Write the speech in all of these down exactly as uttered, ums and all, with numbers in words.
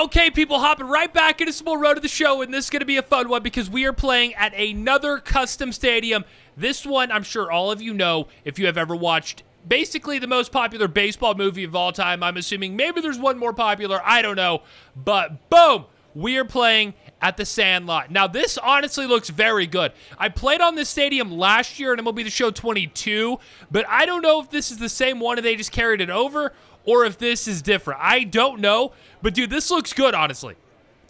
Okay, people, hopping right back into some more Road to the Show, and this is going to be a fun one because we are playing at another custom stadium. This one, I'm sure all of you know if you have ever watched basically the most popular baseball movie of all time. I'm assuming maybe there's one more popular. I don't know. But boom, we are playing at the Sandlot. Now, this honestly looks very good. I played on this stadium last year in M L B The Show twenty-two, but I don't know if this is the same one and they just carried it over, or if this is different. I don't know. But, dude, this looks good, honestly.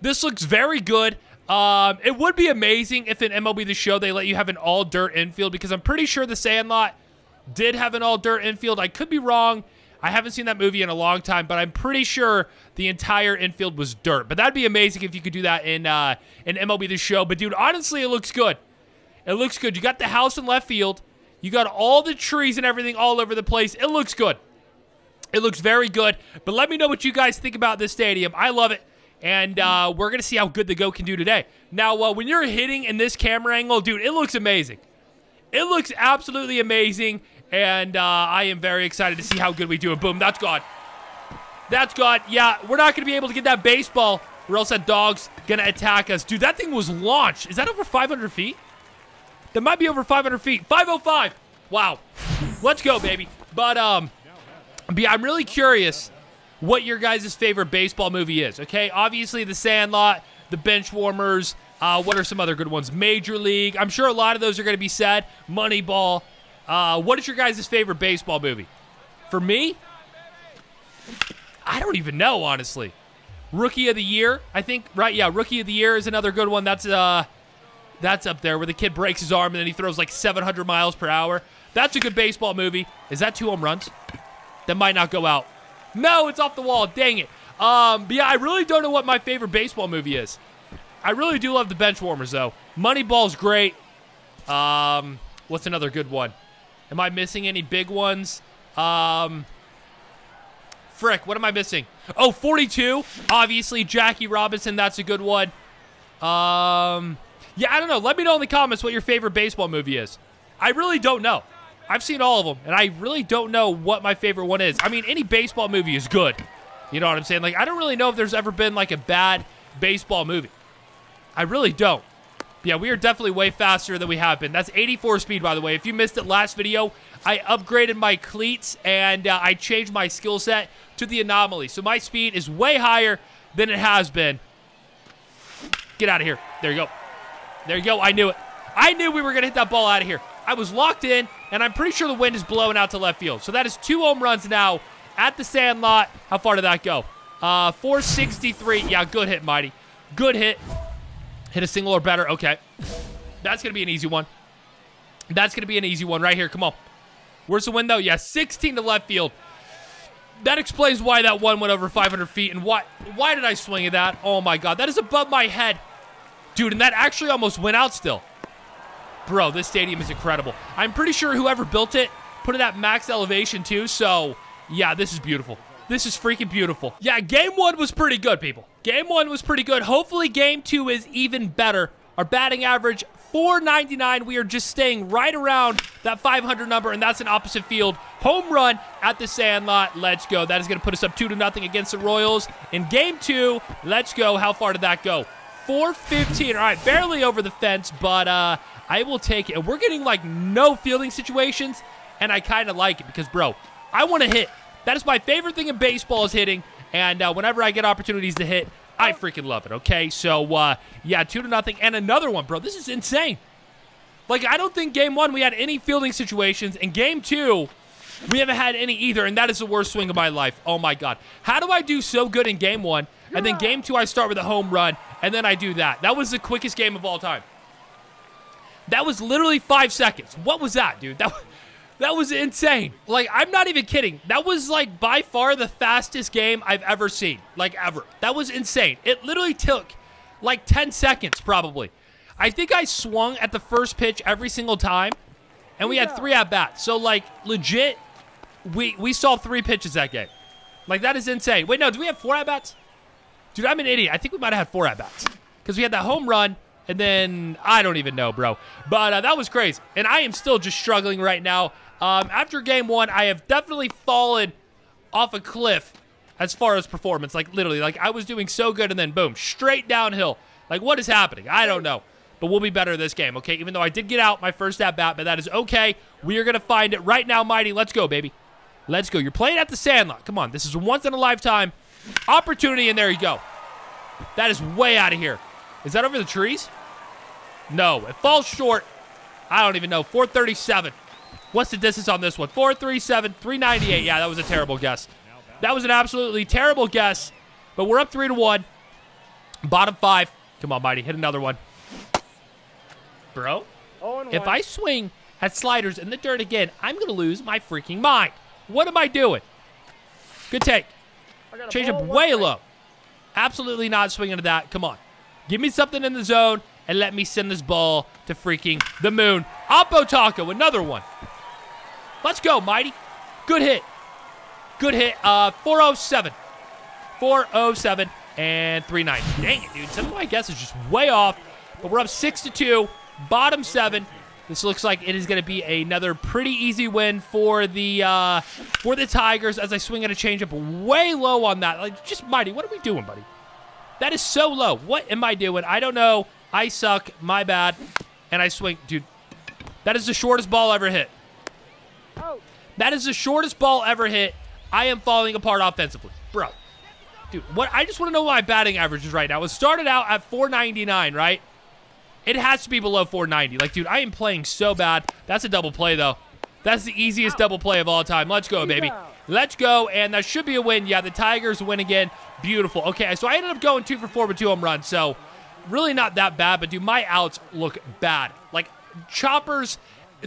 This looks very good. Um, it would be amazing if in M L B The Show they let you have an all-dirt infield, because I'm pretty sure the Sandlot did have an all-dirt infield. I could be wrong. I haven't seen that movie in a long time, but I'm pretty sure the entire infield was dirt. But that'd be amazing if you could do that in, uh, in M L B The Show. But, dude, honestly, it looks good. It looks good. You got the house in left field. You got all the trees and everything all over the place. It looks good. It looks very good, but let me know what you guys think about this stadium. I love it, and uh, we're going to see how good the Goat can do today. Now, uh, when you're hitting in this camera angle, dude, it looks amazing. It looks absolutely amazing, and uh, I am very excited to see how good we do it. Boom, that's gone. That's gone. Yeah, we're not going to be able to get that baseball, or else that dog's going to attack us. Dude, that thing was launched. Is that over five hundred feet? That might be over five hundred feet. five oh five. Wow. Let's go, baby. But, um... But yeah, I'm really curious what your guys' favorite baseball movie is, okay? Obviously, The Sandlot, The Benchwarmers. Uh, what are some other good ones? Major League. I'm sure a lot of those are going to be said. Moneyball. Uh, what is your guys' favorite baseball movie? For me, I don't even know, honestly. Rookie of the Year, I think, right? Yeah, Rookie of the Year is another good one. That's, uh, that's up there, where the kid breaks his arm and then he throws like seven hundred miles per hour. That's a good baseball movie. Is that two home runs? That might not go out. No, it's off the wall. Dang it. Um, but yeah, I really don't know what my favorite baseball movie is. I really do love The Benchwarmers, though. Moneyball's great. Um, what's another good one? Am I missing any big ones? Um, frick, what am I missing? Oh, forty-two. Obviously, Jackie Robinson. That's a good one. Um, yeah, I don't know. Let me know in the comments what your favorite baseball movie is. I really don't know. I've seen all of them, and I really don't know what my favorite one is. I mean, any baseball movie is good. You know what I'm saying? Like, I don't really know if there's ever been, like, a bad baseball movie. I really don't. Yeah, we are definitely way faster than we have been. That's eighty-four speed, by the way. If you missed it last video, I upgraded my cleats, and uh, I changed my skill set to the anomaly. So my speed is way higher than it has been. Get out of here. There you go. There you go. I knew it. I knew we were going to hit that ball out of here. I was locked in, and I'm pretty sure the wind is blowing out to left field. So that is two home runs now at the Sandlot. How far did that go? Uh, four sixty-three. Yeah, good hit, Mighty. Good hit. Hit a single or better. Okay. That's going to be an easy one. That's going to be an easy one right here. Come on. Where's the wind, though? Yeah, sixteen to left field. That explains why that one went over five hundred feet, and why, why did I swing at that? Oh, my God. That is above my head. Dude, and that actually almost went out still. Bro, this stadium is incredible. I'm pretty sure whoever built it put it at max elevation, too. So, yeah, this is beautiful. This is freaking beautiful. Yeah, game one was pretty good, people. Game one was pretty good. Hopefully, game two is even better. Our batting average, four ninety-nine. We are just staying right around that five hundred number, and that's an opposite field home run at the Sandlot. Let's go. That is going to put us up two to nothing against the Royals. In game two, let's go. How far did that go? four fifteen. All right, barely over the fence, but uh, I will take it. And we're getting, like, no fielding situations, and I kind of like it because, bro, I want to hit. That is my favorite thing in baseball is hitting, and uh, whenever I get opportunities to hit, I freaking love it, okay? So, uh, yeah, two to nothing. And another one, bro. This is insane. Like, I don't think game one we had any fielding situations, and game two we haven't had any either, and that is the worst swing of my life. Oh, my God. How do I do so good in game one, and then game two I start with a home run, and then I do that? That was the quickest game of all time. That was literally five seconds. What was that, dude? That, that was insane. Like, I'm not even kidding. That was, like, by far the fastest game I've ever seen. Like, ever. That was insane. It literally took, like, ten seconds, probably. I think I swung at the first pitch every single time, and we yeah. had three at-bats. So, like, legit, we, we saw three pitches that game. Like, that is insane. Wait, no, do we have four at-bats? Dude, I'm an idiot. I think we might have had four at-bats because we had that home run, and then I don't even know, bro. But uh, that was crazy, and I am still just struggling right now. Um, after game one, I have definitely fallen off a cliff as far as performance. Like, literally, like, I was doing so good, and then, boom, straight downhill. Like, what is happening? I don't know. But we'll be better this game, okay? Even though I did get out my first at-bat, but that is okay. We are going to find it right now, Mighty. Let's go, baby. Let's go. You're playing at the Sandlot. Come on. This is a once-in-a-lifetime opportunity, and there you go. That is way out of here. Is that over the trees? No. It falls short. I don't even know. four thirty-seven. What's the distance on this one? four thirty-seven, three ninety-eight. Yeah, that was a terrible guess. That was an absolutely terrible guess, but we're up three to one. Bottom five. Come on, Mighty. Hit another one. Bro, if I swing at sliders in the dirt again, I'm going to lose my freaking mind. What am I doing? Good take. Change up way low. Absolutely not swinging to that. Come on. Give me something in the zone and let me send this ball to freaking the moon. Oppo Taco, another one. Let's go, Mighty. Good hit. Good hit. Uh, four oh seven. four oh seven and three ninety. Dang it, dude. Some of my guesses just way off, but we're up six to two. Bottom seven. This looks like it is going to be another pretty easy win for the uh, for the Tigers as I swing at a changeup way low on that. Like, just Mighty, what are we doing, buddy? That is so low. What am I doing? I don't know. I suck. My bad. And I swing. Dude, that is the shortest ball ever hit. Oh. That is the shortest ball ever hit. I am falling apart offensively. Bro. Dude, what? I just want to know what my batting average is right now. It started out at four ninety-nine, right? It has to be below four ninety. Like, dude, I am playing so bad. That's a double play, though. That's the easiest double play of all time. Let's go, baby. Let's go, and that should be a win. Yeah, the Tigers win again. Beautiful. Okay, so I ended up going two for four with two home runs, so really not that bad, but, dude, my outs look bad. Like, choppers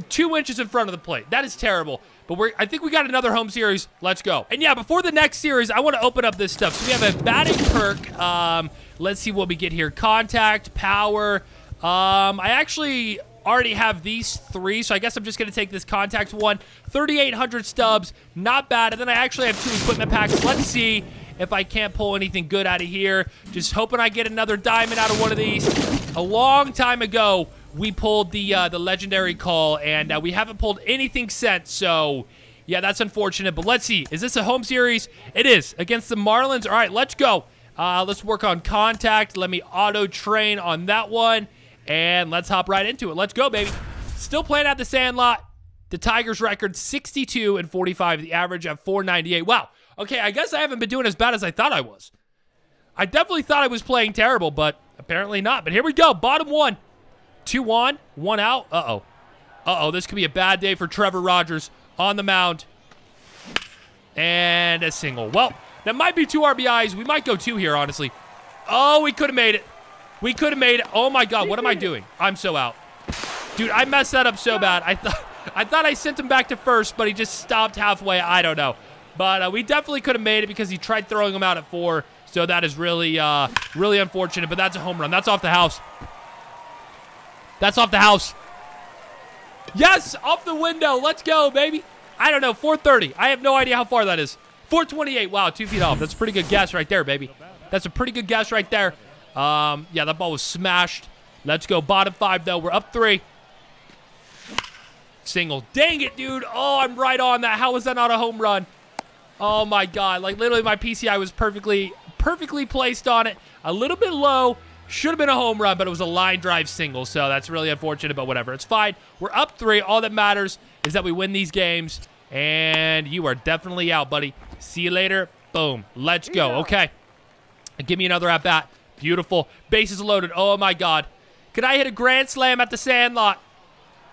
two inches in front of the plate. That is terrible, but we're, I think we got another home series. Let's go. And, yeah, before the next series, I want to open up this stuff. So we have a batting perk. Um, let's see what we get here. Contact, power. Um, I actually already have these three, so I guess I'm just going to take this contact one. thirty-eight hundred stubs, not bad. And then I actually have two equipment packs. Let's see if I can't pull anything good out of here. Just hoping I get another diamond out of one of these. A long time ago, we pulled the, uh, the legendary call, and uh, we haven't pulled anything since, so yeah, that's unfortunate. But let's see. Is this a home series? It is, against the Marlins. All right, let's go. Uh, let's work on contact. Let me auto-train on that one. And let's hop right into it. Let's go, baby. Still playing at the Sandlot. The Tigers record sixty-two and forty-five. The average at four ninety-eight. Wow. Okay, I guess I haven't been doing as bad as I thought I was. I definitely thought I was playing terrible, but apparently not. But here we go. Bottom one. Two on. One out. Uh-oh. Uh-oh. This could be a bad day for Trevor Rogers on the mound. And a single. Well, that might be two R B Is. We might go two here, honestly. Oh, we could have made it. We could have made it. Oh, my God. What am I doing? I'm so out. Dude, I messed that up so bad. I thought I thought I sent him back to first, but he just stopped halfway. I don't know. But uh, we definitely could have made it because he tried throwing him out at four. So that is really, uh, really unfortunate. But that's a home run. That's off the house. That's off the house. Yes, off the window. Let's go, baby. I don't know. four thirty. I have no idea how far that is. four twenty-eight. Wow, two feet off. That's a pretty good guess right there, baby. That's a pretty good guess right there. Um, yeah, that ball was smashed. Let's go. Bottom five, though. We're up three. Single. Dang it, dude. Oh, I'm right on that. How was that not a home run? Oh, my God. Like, literally, my P C I was perfectly, perfectly placed on it. A little bit low. Should have been a home run, but it was a line drive single, so that's really unfortunate, but whatever. It's fine. We're up three. All that matters is that we win these games, and you are definitely out, buddy. See you later. Boom. Let's go. Okay. Give me another at-bat. Beautiful. Bases loaded. Oh, my God. Can I hit a grand slam at the Sandlot?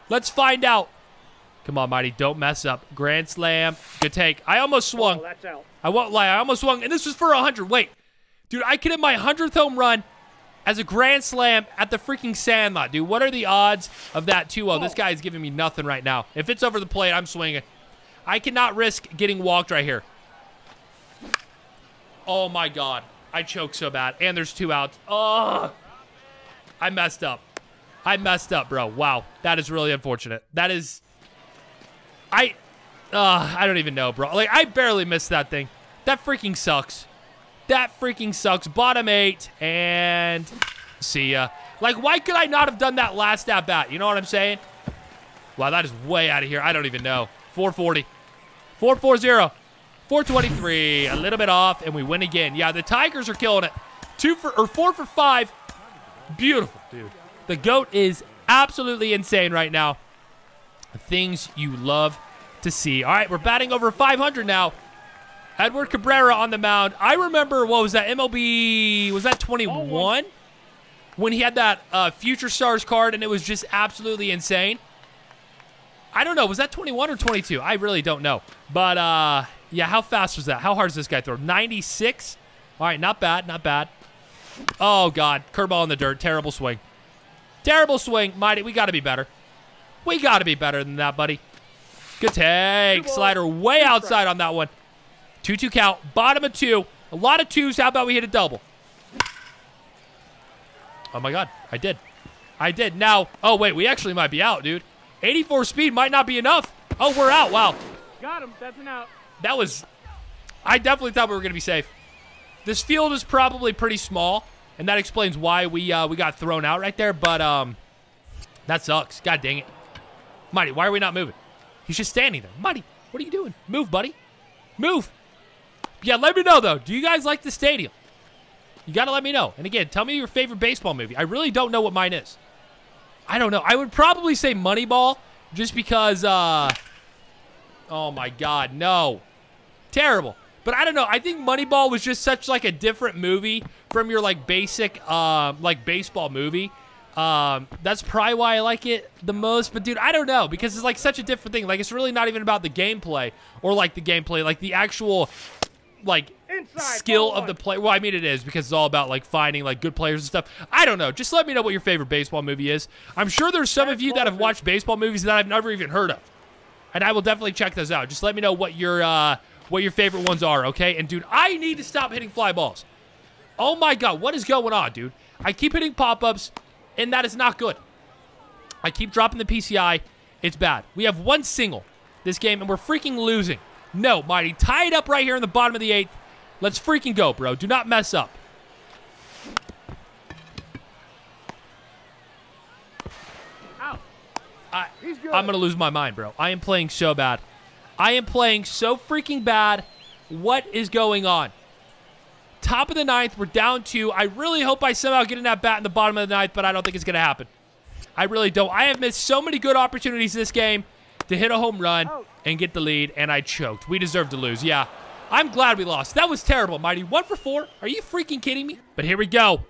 Let's find out. Come on, Mighty. Don't mess up. Grand slam. Good take. I almost swung. Oh, that's out. I won't lie. I almost swung, and this was for one hundred. Wait. Dude, I could hit my hundredth home run as a grand slam at the freaking Sandlot, dude. What are the odds of that two oh? Oh. This guy is giving me nothing right now. If it's over the plate, I'm swinging. I cannot risk getting walked right here. Oh, my God. I choked so bad. And there's two outs. Oh, I messed up. I messed up, bro. Wow. That is really unfortunate. That is... I... Uh, I don't even know, bro. Like, I barely missed that thing. That freaking sucks. That freaking sucks. Bottom eight. And... see ya. Like, why could I not have done that last at-bat? You know what I'm saying? Wow, that is way out of here. I don't even know. four forty. four forty. four twenty-three, a little bit off, and we win again. Yeah, the Tigers are killing it. Two for, or four for five. Beautiful, dude. The GOAT is absolutely insane right now. Things you love to see. All right, we're batting over five hundred now. Edward Cabrera on the mound. I remember, what was that, M L B, was that twenty-one? When he had that uh, Future Stars card, and it was just absolutely insane. I don't know, was that twenty-one or twenty-two? I really don't know. But, uh, yeah, how fast was that? How hard does this guy throw? ninety-six? All right, not bad, not bad. Oh, God, curveball in the dirt. Terrible swing. Terrible swing. Mighty, we got to be better. We got to be better than that, buddy. Good take. Slider way outside on that one. two two count. Bottom of two. A lot of twos. How about we hit a double? Oh, my God. I did. I did. Now, oh, wait. We actually might be out, dude. eighty-four speed might not be enough. Oh, we're out. Wow. Got him. That's an out. That was... I definitely thought we were going to be safe. This field is probably pretty small, and that explains why we uh, we got thrown out right there, but um, that sucks. God dang it. Mighty, why are we not moving? He's just standing there. Mighty, what are you doing? Move, buddy. Move. Yeah, let me know, though. Do you guys like the stadium? You got to let me know. And again, tell me your favorite baseball movie. I really don't know what mine is. I don't know. I would probably say Moneyball just because, uh, oh, my God, no. Terrible. But I don't know. I think Moneyball was just such, like, a different movie from your, like, basic, uh, like, baseball movie. Um, that's probably why I like it the most. But, dude, I don't know because it's, like, such a different thing. Like, it's really not even about the gameplay or, like, the gameplay. Like, the actual, like, Inside, skill of the play. Well, I mean, it is because it's all about, like, finding, like, good players and stuff. I don't know. Just let me know what your favorite baseball movie is. I'm sure there's some of you that have watched baseball movies that I've never even heard of. And I will definitely check those out. Just let me know what your, uh... what your favorite ones are, okay? And, dude, I need to stop hitting fly balls. Oh, my God. What is going on, dude? I keep hitting pop-ups, and that is not good. I keep dropping the P C I. It's bad. We have one single this game, and we're freaking losing. No, Mighty. Tie it up right here in the bottom of the eighth. Let's freaking go, bro. Do not mess up. Ow. I, I'm going to lose my mind, bro. I am playing so bad. I am playing so freaking bad. What is going on? Top of the ninth. We're down two. I really hope I somehow get in that bat in the bottom of the ninth, but I don't think it's going to happen. I really don't. I have missed so many good opportunities this game to hit a home run and get the lead, and I choked. We deserve to lose. Yeah, I'm glad we lost. That was terrible, Mighty. One for four. Are you freaking kidding me? But here we go.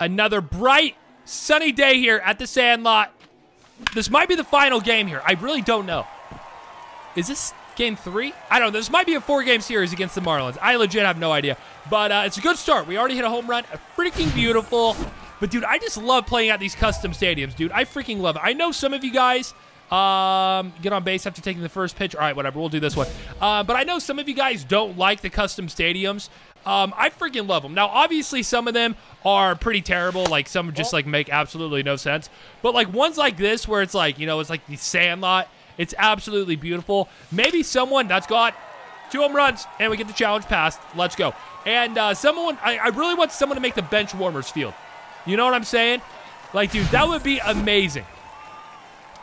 Another bright, sunny day here at the Sandlot. This might be the final game here. I really don't know. Is this game three? I don't know. This might be a four-game series against the Marlins. I legit have no idea. But uh, it's a good start. We already hit a home run. Freaking beautiful. But, dude, I just love playing at these custom stadiums, dude. I freaking love it. I know some of you guys um, get on base after taking the first pitch. All right, whatever. We'll do this one. Uh, but I know some of you guys don't like the custom stadiums. Um, I freaking love them. Now, obviously, some of them are pretty terrible. Like, some just, like, make absolutely no sense. But, like, ones like this where it's, like, you know, it's, like, the Sandlot. It's absolutely beautiful. Maybe someone that's got two home runs, and we get the challenge passed. Let's go. And uh, someone, I, I really want someone to make the Benchwarmers field. You know what I'm saying? Like, dude, that would be amazing.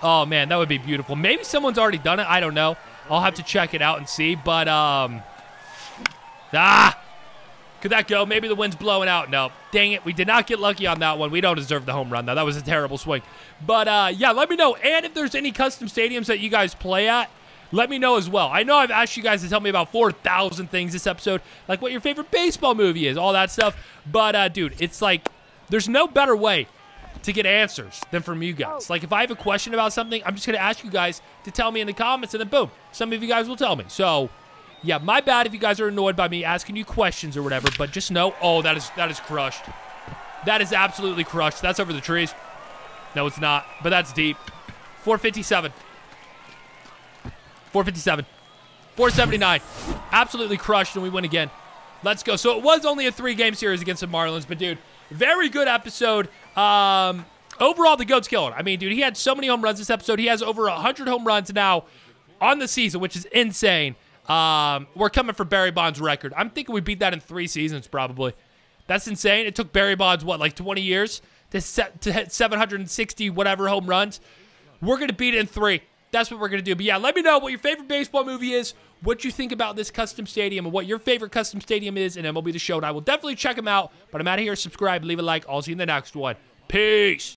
Oh, man, that would be beautiful. Maybe someone's already done it. I don't know. I'll have to check it out and see. But, um, ah, could that go? Maybe the wind's blowing out. No, dang it. We did not get lucky on that one. We don't deserve the home run, though. That was a terrible swing. But, uh, yeah, let me know. And if there's any custom stadiums that you guys play at, let me know as well. I know I've asked you guys to tell me about four thousand things this episode, like what your favorite baseball movie is, all that stuff. But, uh, dude, it's like there's no better way to get answers than from you guys. Like, if I have a question about something, I'm just going to ask you guys to tell me in the comments, and then, boom, some of you guys will tell me. So... yeah, my bad if you guys are annoyed by me asking you questions or whatever, but just know, oh, that is that is crushed. That is absolutely crushed. That's over the trees. No, it's not, but that's deep. four fifty-seven. four fifty-seven. four seventy-nine. Absolutely crushed, and we win again. Let's go. So it was only a three-game series against the Marlins, but, dude, very good episode. Um, overall, the GOAT's killing. I mean, dude, he had so many home runs this episode. He has over one hundred home runs now on the season, which is insane. Um, we're coming for Barry Bonds' record. I'm thinking we beat that in three seasons, probably. That's insane. It took Barry Bonds, what, like twenty years to, set, to hit seven hundred sixty whatever home runs? We're going to beat it in three. That's what we're going to do. But, yeah, let me know what your favorite baseball movie is, what you think about this custom stadium and what your favorite custom stadium is in M L B The Show. And I will definitely check them out. But I'm out of here. Subscribe, leave a like. I'll see you in the next one. Peace.